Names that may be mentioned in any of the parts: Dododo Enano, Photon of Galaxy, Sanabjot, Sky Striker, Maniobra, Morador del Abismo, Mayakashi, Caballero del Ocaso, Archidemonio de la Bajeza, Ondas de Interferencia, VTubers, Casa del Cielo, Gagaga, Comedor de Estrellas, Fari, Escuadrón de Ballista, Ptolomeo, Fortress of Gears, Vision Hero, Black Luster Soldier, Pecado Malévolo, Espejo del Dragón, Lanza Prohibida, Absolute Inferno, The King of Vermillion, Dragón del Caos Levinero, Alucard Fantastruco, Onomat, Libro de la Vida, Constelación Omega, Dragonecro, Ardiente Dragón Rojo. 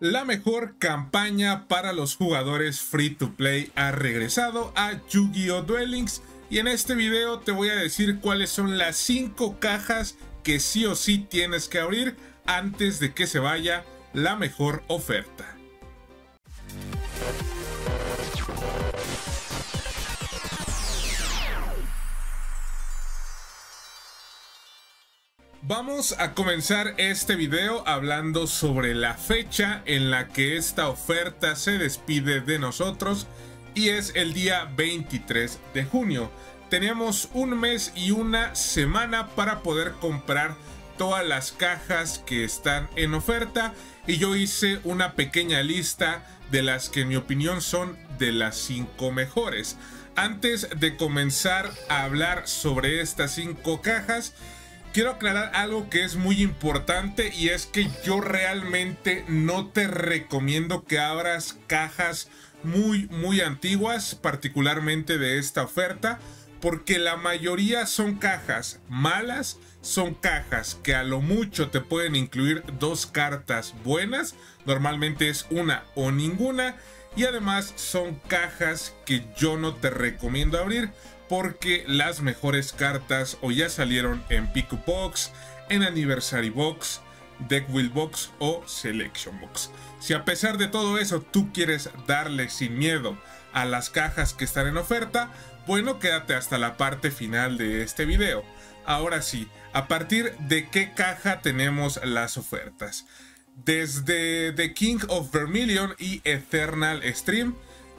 La mejor campaña para los jugadores free to play ha regresado a Yu-Gi-Oh! Duel Links, y en este video te voy a decir cuáles son las 5 cajas que sí o sí tienes que abrir antes de que se vaya la mejor oferta. Vamos a comenzar este video hablando sobre la fecha en la que esta oferta se despide de nosotros, y es el día 23 de junio. Tenemos un mes y una semana para poder comprar todas las cajas que están en oferta, y yo hice una pequeña lista de las que en mi opinión son de las 5 mejores. Antes de comenzar a hablar sobre estas 5 cajas, quiero aclarar algo que es muy importante, y es que yo realmente no te recomiendo que abras cajas muy antiguas, particularmente de esta oferta, porque la mayoría son cajas malas, son cajas que a lo mucho te pueden incluir 2 cartas buenas, normalmente es una o ninguna, y además son cajas que yo no te recomiendo abrir, porque las mejores cartas o ya salieron en Pickup Box, en Anniversary Box, Deckwheel Box o Selection Box. Si a pesar de todo eso tú quieres darle sin miedo a las cajas que están en oferta, bueno, quédate hasta la parte final de este video. Ahora sí, ¿a partir de qué caja tenemos las ofertas? Desde The King of Vermillion y Eternal Stream,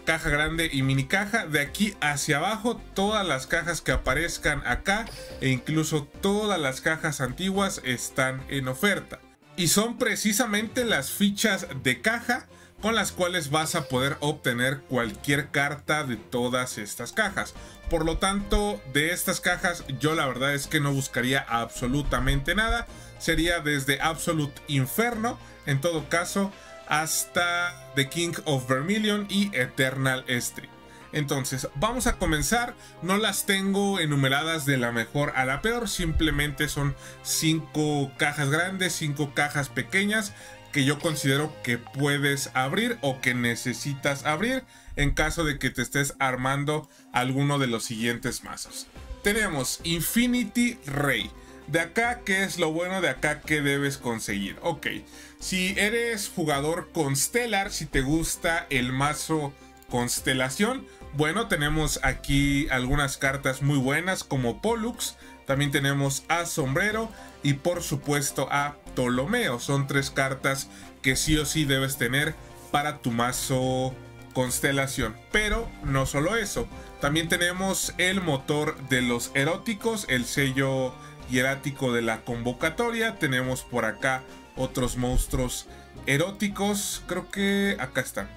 caja grande y mini caja, de aquí hacia abajo todas las cajas que aparezcan acá e incluso todas las cajas antiguas están en oferta, y son precisamente las fichas de caja con las cuales vas a poder obtener cualquier carta de todas estas cajas. Por lo tanto, de estas cajas yo la verdad es que no buscaría absolutamente nada, sería desde Absolute Inferno en todo caso hasta The King of Vermillion y Eternal Street. Entonces vamos a comenzar. No las tengo enumeradas de la mejor a la peor, simplemente son 5 cajas grandes, 5 cajas pequeñas que yo considero que puedes abrir o que necesitas abrir en caso de que te estés armando alguno de los siguientes mazos. Tenemos Infinity Ray. De acá, ¿qué es lo bueno? De acá, ¿qué debes conseguir? Ok, si eres jugador Constellar, si te gusta el mazo Constelación, bueno, tenemos aquí algunas cartas muy buenas como Pollux, también tenemos a Sombrero y por supuesto a Ptolomeo. Son 3 cartas que sí o sí debes tener para tu mazo Constelación. Pero no solo eso, también tenemos el motor de los eróticos, el sello hierático de la convocatoria. Tenemos por acá otros monstruos eróticos, creo que acá están,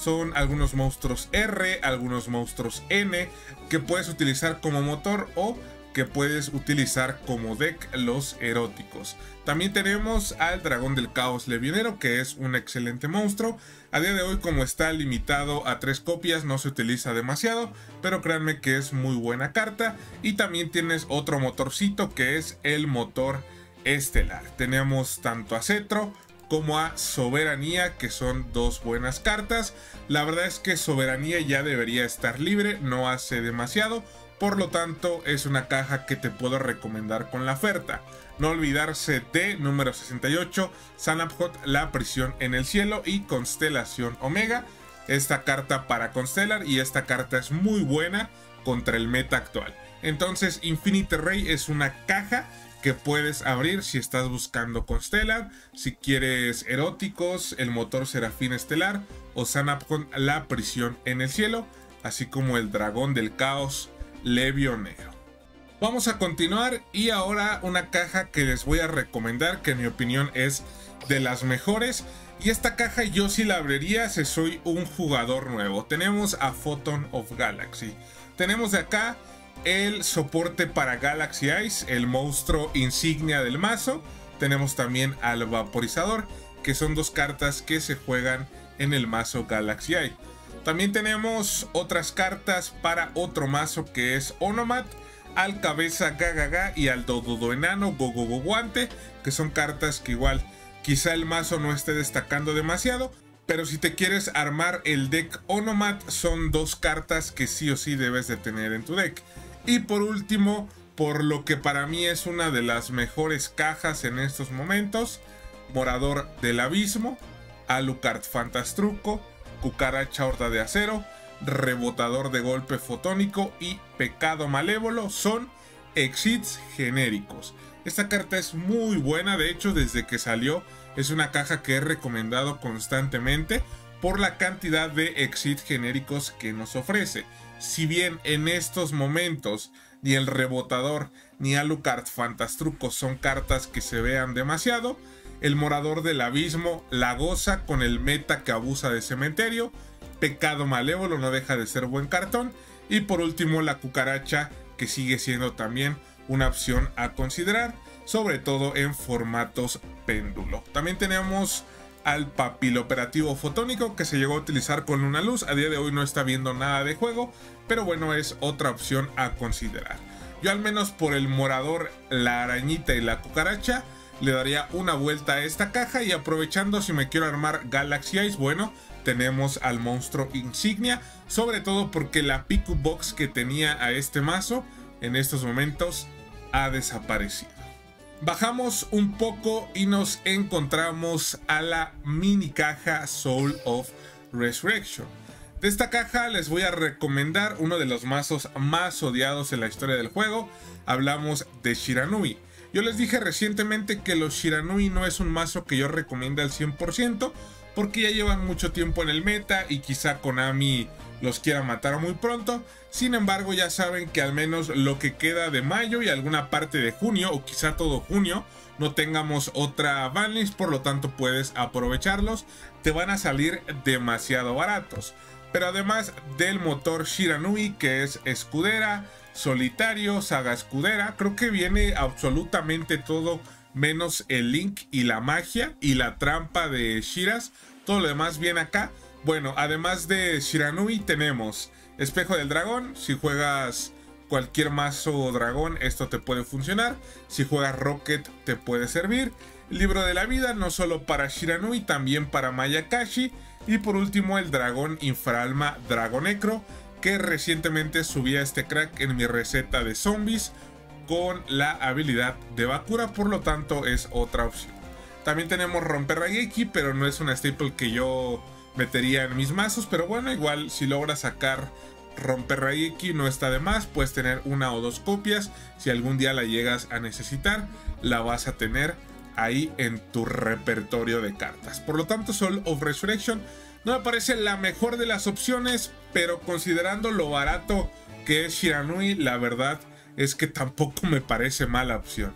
son algunos monstruos R, algunos monstruos N que puedes utilizar como motor o que puedes utilizar como deck los eróticos. También tenemos al Dragón del Caos Levinero, que es un excelente monstruo. A día de hoy, como está limitado a 3 copias, no se utiliza demasiado, pero créanme que es muy buena carta. Y también tienes otro motorcito que es el motor estelar. Tenemos tanto a Cetro como a Soberanía, que son 2 buenas cartas. La verdad es que Soberanía ya debería estar libre, no hace demasiado. Por lo tanto, es una caja que te puedo recomendar con la oferta. No olvidarse de Número 68, Sanabjot, La Prisión en el Cielo y Constelación Omega. Esta carta para Constellar, y esta carta es muy buena contra el meta actual. Entonces, Infinity Ray es una caja que puedes abrir si estás buscando Constellar, si quieres eróticos, el motor Serafín Estelar o Sanabjot, La Prisión en el Cielo, así como el Dragón del Caos Levionero. Vamos a continuar, y ahora una caja que les voy a recomendar que en mi opinión es de las mejores, y esta caja yo sí la abriría si soy un jugador nuevo. Tenemos a Photon of Galaxy. Tenemos de acá el soporte para Galaxy Eyes, el monstruo insignia del mazo. Tenemos también al Vaporizador, que son 2 cartas que se juegan en el mazo Galaxy Eyes. También tenemos otras cartas para otro mazo que es Onomat, al Cabeza Gagaga y al Dododo Enano Gogogo Guante, que son cartas que igual quizá el mazo no esté destacando demasiado, pero si te quieres armar el deck Onomat, son dos cartas que sí o sí debes de tener en tu deck. Y por último, por lo que para mí es una de las mejores cajas en estos momentos, Morador del Abismo, Alucard Fantastruco, Cucaracha Horda de Acero, Rebotador de Golpe Fotónico y Pecado Malévolo son exits genéricos. Esta carta es muy buena, de hecho desde que salió es una caja que he recomendado constantemente por la cantidad de exits genéricos que nos ofrece. Si bien en estos momentos ni el Rebotador ni Alucard Fantastruco son cartas que se vean demasiado, el Morador del Abismo la goza con el meta que abusa de cementerio, Pecado Malévolo no deja de ser buen cartón y por último la Cucaracha, que sigue siendo también una opción a considerar, sobre todo en formatos péndulo. También tenemos al Papiloperativo Fotónico, que se llegó a utilizar con una luz, a día de hoy no está viendo nada de juego, pero bueno, es otra opción a considerar. Yo al menos por el Morador, la Arañita y la Cucaracha le daría una vuelta a esta caja, y aprovechando si me quiero armar Galaxy Eyes, bueno, tenemos al monstruo insignia, sobre todo porque la Pickup Box que tenía a este mazo en estos momentos ha desaparecido. Bajamos un poco y nos encontramos a la mini caja Soul of Resurrection. De esta caja les voy a recomendar uno de los mazos más odiados en la historia del juego, hablamos de Shiranui. Yo les dije recientemente que los Shiranui no es un mazo que yo recomiende al 100% porque ya llevan mucho tiempo en el meta y quizá Konami los quiera matar muy pronto. Sin embargo, ya saben que al menos lo que queda de mayo y alguna parte de junio, o quizá todo junio, no tengamos otra banlist, por lo tanto puedes aprovecharlos, te van a salir demasiado baratos. Pero además del motor Shiranui, que es escudera, solitario, saga escudera, creo que viene absolutamente todo menos el link y la magia y la trampa de Shiras, todo lo demás viene acá. Bueno, además de Shiranui tenemos Espejo del Dragón, si juegas cualquier mazo dragón esto te puede funcionar, si juegas Rocket te puede servir, Libro de la Vida no solo para Shiranui, también para Mayakashi, y por último el Dragón Infraalma Dragonecro, que recientemente subí a este crack en mi receta de zombies con la habilidad de Bakura, por lo tanto es otra opción. También tenemos Romper Raigeki, pero no es una staple que yo metería en mis mazos, pero bueno, igual si logras sacar Romper Raigeki no está de más, puedes tener una o dos copias, si algún día la llegas a necesitar la vas a tener ahí en tu repertorio de cartas. Por lo tanto, Soul of Resurrection no me parece la mejor de las opciones, pero considerando lo barato que es Shiranui, la verdad es que tampoco me parece mala opción.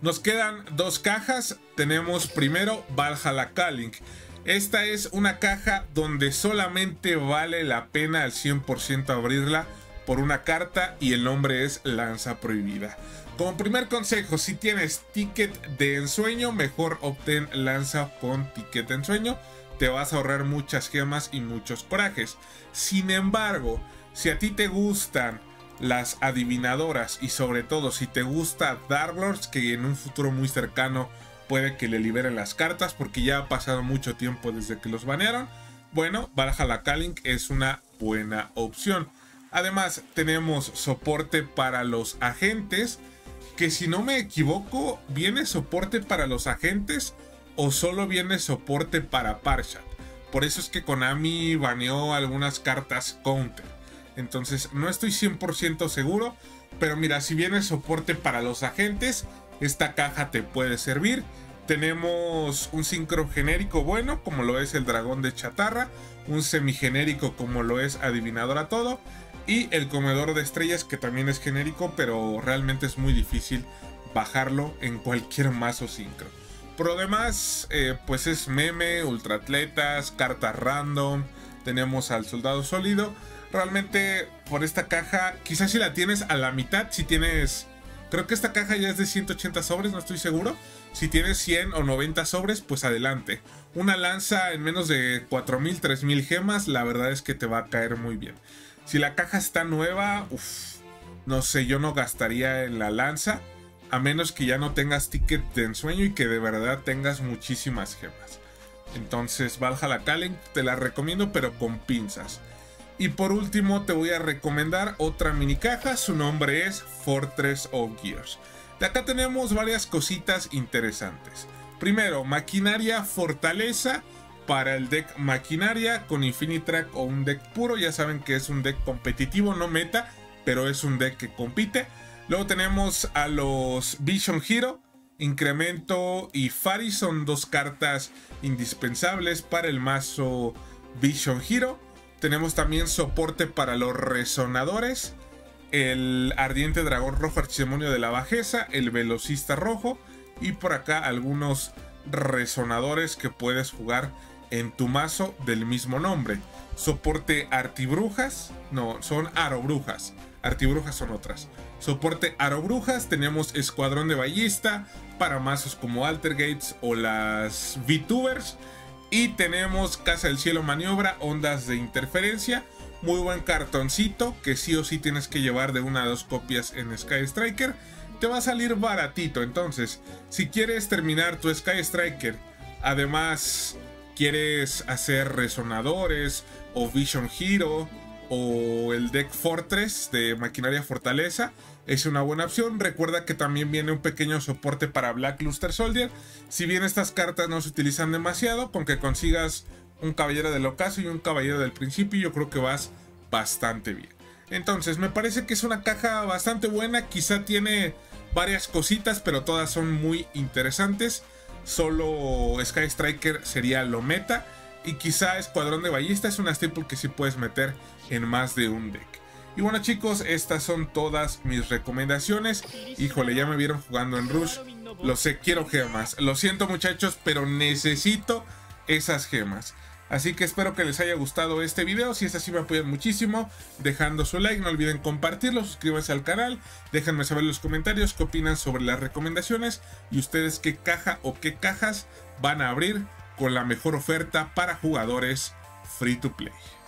Nos quedan dos cajas. Tenemos primero Valhalla Calling. Esta es una caja donde solamente vale la pena al 100% abrirla por una carta, y el nombre es Lanza Prohibida. Como primer consejo, si tienes Ticket de Ensueño, mejor obtén Lanza con Ticket de Ensueño. Te vas a ahorrar muchas gemas y muchos corajes. Sin embargo, si a ti te gustan las adivinadoras y sobre todo si te gusta Darklords, que en un futuro muy cercano puede que le liberen las cartas porque ya ha pasado mucho tiempo desde que los banearon, bueno, Valhalla Calling es una buena opción. Además tenemos soporte para los agentes, que si no me equivoco viene soporte para los agentes o solo viene soporte para Parshat. Por eso es que Konami baneó algunas cartas counter. Entonces no estoy 100% seguro. Pero mira, si viene soporte para los agentes, esta caja te puede servir. Tenemos un sincro genérico bueno, como lo es el Dragón de Chatarra. Un semigenérico como lo es Adivinadora Todo. Y el Comedor de Estrellas, que también es genérico, pero realmente es muy difícil bajarlo en cualquier mazo sincro. Por lo demás, pues es meme, ultraatletas, cartas random, tenemos al Soldado Sólido. Realmente por esta caja, quizás si la tienes a la mitad, si tienes, creo que esta caja ya es de 180 sobres, no estoy seguro. Si tienes 100 o 90 sobres, pues adelante. Una lanza en menos de 4.000, 3.000 gemas, la verdad es que te va a caer muy bien. Si la caja está nueva, no sé, yo no gastaría en la lanza. a menos que ya no tengas ticket de ensueño y que de verdad tengas muchísimas gemas. Entonces Valhalla Calling te la recomiendo, pero con pinzas. Y por último te voy a recomendar otra mini caja, su nombre es Fortress of Gears. De acá tenemos varias cositas interesantes. Primero, Maquinaria Fortaleza para el deck Maquinaria con Infinity Ray o un deck puro. Ya saben que es un deck competitivo, no meta, pero es un deck que compite. Luego tenemos a los Vision Hero, Incremento y Fari, son dos cartas indispensables para el mazo Vision Hero. Tenemos también soporte para los Resonadores, el Ardiente Dragón Rojo Archidemonio de la Bajeza, el Velocista Rojo y por acá algunos resonadores que puedes jugar en tu mazo del mismo nombre. Soporte Artibrujas, no, son Aro Brujas. Artibrujas son otras. Soporte Aro Brujas, tenemos Escuadrón de Ballista para mazos como Altergates o las VTubers. Y tenemos Casa del Cielo Maniobra, Ondas de Interferencia. Muy buen cartoncito que sí o sí tienes que llevar de una a dos copias en Sky Striker. Te va a salir baratito, entonces si quieres terminar tu Sky Striker, además quieres hacer Resonadores o Vision Hero o el deck Fortress de Maquinaria Fortaleza, es una buena opción. Recuerda que también viene un pequeño soporte para Black Luster Soldier. Si bien estas cartas no se utilizan demasiado, con que consigas un Caballero del Ocaso y un Caballero del Principio, yo creo que vas bastante bien. Entonces me parece que es una caja bastante buena, quizá tiene varias cositas, pero todas son muy interesantes. Solo Sky Striker sería lo meta y quizá Escuadrón de Ballista es una staple que sí puedes meter en más de un deck. Y bueno chicos, estas son todas mis recomendaciones. Híjole, ya me vieron jugando en Rush, lo sé, quiero gemas. Lo siento muchachos, pero necesito esas gemas. Así que espero que les haya gustado este video. Si es así me apoyan muchísimo dejando su like. No olviden compartirlo, suscríbanse al canal. Déjenme saber en los comentarios qué opinan sobre las recomendaciones. Y ustedes qué caja o qué cajas van a abrir con la mejor oferta para jugadores free to play.